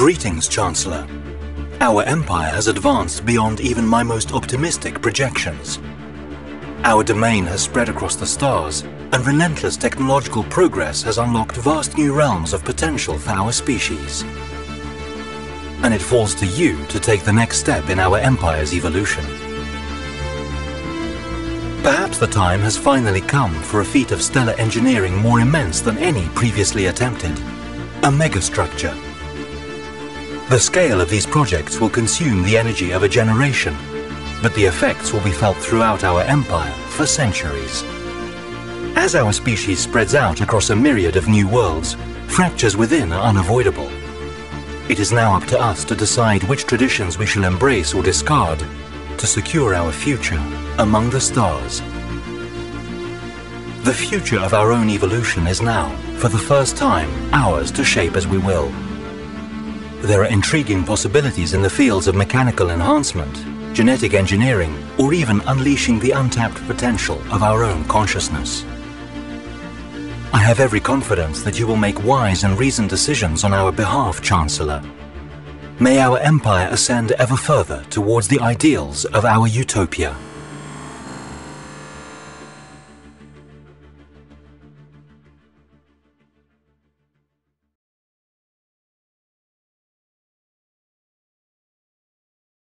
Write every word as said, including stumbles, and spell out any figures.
Greetings, Chancellor. Our empire has advanced beyond even my most optimistic projections. Our domain has spread across the stars, and relentless technological progress has unlocked vast new realms of potential for our species. And it falls to you to take the next step in our empire's evolution. Perhaps the time has finally come for a feat of stellar engineering more immense than any previously attempted, a megastructure. The scale of these projects will consume the energy of a generation, but the effects will be felt throughout our empire for centuries. As our species spreads out across a myriad of new worlds, fractures within are unavoidable. It is now up to us to decide which traditions we shall embrace or discard to secure our future among the stars. The future of our own evolution is now, for the first time, ours to shape as we will. There are intriguing possibilities in the fields of mechanical enhancement, genetic engineering, or even unleashing the untapped potential of our own consciousness. I have every confidence that you will make wise and reasoned decisions on our behalf, Chancellor. May our empire ascend ever further towards the ideals of our utopia.